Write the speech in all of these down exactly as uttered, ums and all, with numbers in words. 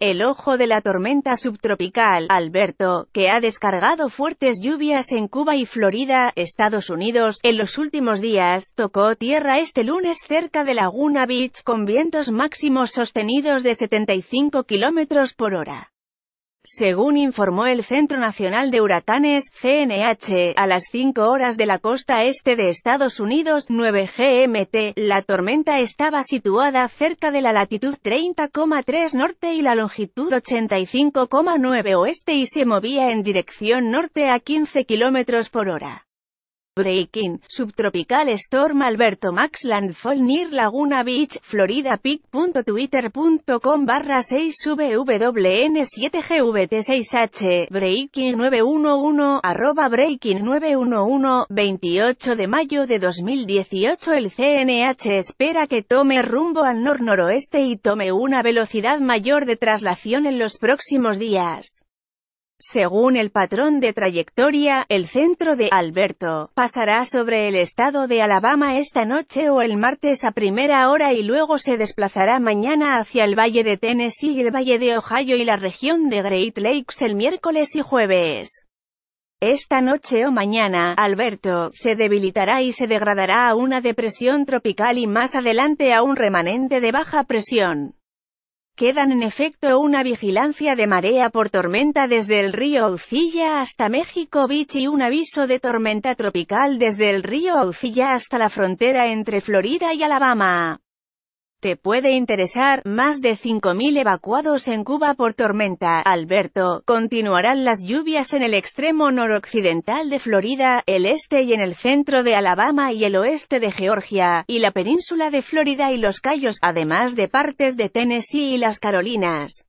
El ojo de la tormenta subtropical, Alberto, que ha descargado fuertes lluvias en Cuba y Florida, Estados Unidos, en los últimos días, tocó tierra este lunes cerca de Laguna Beach con vientos máximos sostenidos de setenta y cinco kilómetros por hora. Según informó el Centro Nacional de Huracanes, C N H, a las cinco horas de la costa este de Estados Unidos, nueve G M T, la tormenta estaba situada cerca de la latitud treinta coma tres norte y la longitud ochenta y cinco coma nueve oeste y se movía en dirección norte a quince kilómetros por hora. Breaking, subtropical storm Alberto Max landfall near Laguna Beach, Florida pic punto twitter punto com barra seis v w n siete g v t seis h, breaking nueve uno uno, arroba breaking nueve uno uno, veintiocho de mayo de dos mil dieciocho. El C N H espera que tome rumbo al nor-noroeste y tome una velocidad mayor de traslación en los próximos días. Según el patrón de trayectoria, el centro de Alberto pasará sobre el estado de Alabama esta noche o el martes a primera hora y luego se desplazará mañana hacia el valle de Tennessee y el valle de Ohio y la región de Great Lakes el miércoles y jueves. Esta noche o mañana, Alberto se debilitará y se degradará a una depresión tropical y más adelante a un remanente de baja presión. Quedan en efecto una vigilancia de marea por tormenta desde el río Aucilla hasta México Beach y un aviso de tormenta tropical desde el río Aucilla hasta la frontera entre Florida y Alabama. Te puede interesar, más de cinco mil evacuados en Cuba por tormenta Alberto. Continuarán las lluvias en el extremo noroccidental de Florida, el este y en el centro de Alabama y el oeste de Georgia, y la península de Florida y los Cayos, además de partes de Tennessee y las Carolinas.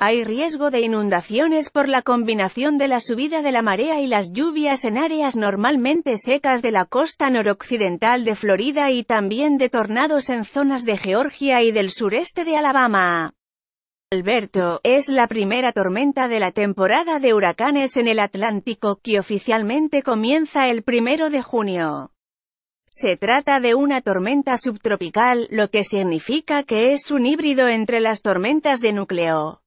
Hay riesgo de inundaciones por la combinación de la subida de la marea y las lluvias en áreas normalmente secas de la costa noroccidental de Florida y también de tornados en zonas de Georgia y del sureste de Alabama. Alberto es la primera tormenta de la temporada de huracanes en el Atlántico, que oficialmente comienza el primero de junio. Se trata de una tormenta subtropical, lo que significa que es un híbrido entre las tormentas de núcleo.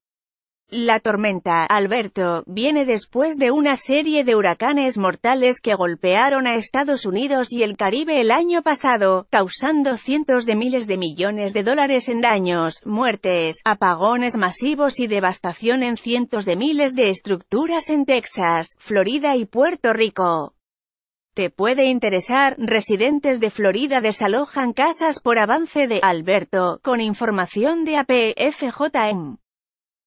La tormenta Alberto viene después de una serie de huracanes mortales que golpearon a Estados Unidos y el Caribe el año pasado, causando cientos de miles de millones de dólares en daños, muertes, apagones masivos y devastación en cientos de miles de estructuras en Texas, Florida y Puerto Rico. Te puede interesar, residentes de Florida desalojan casas por avance de Alberto, con información de A P F J N.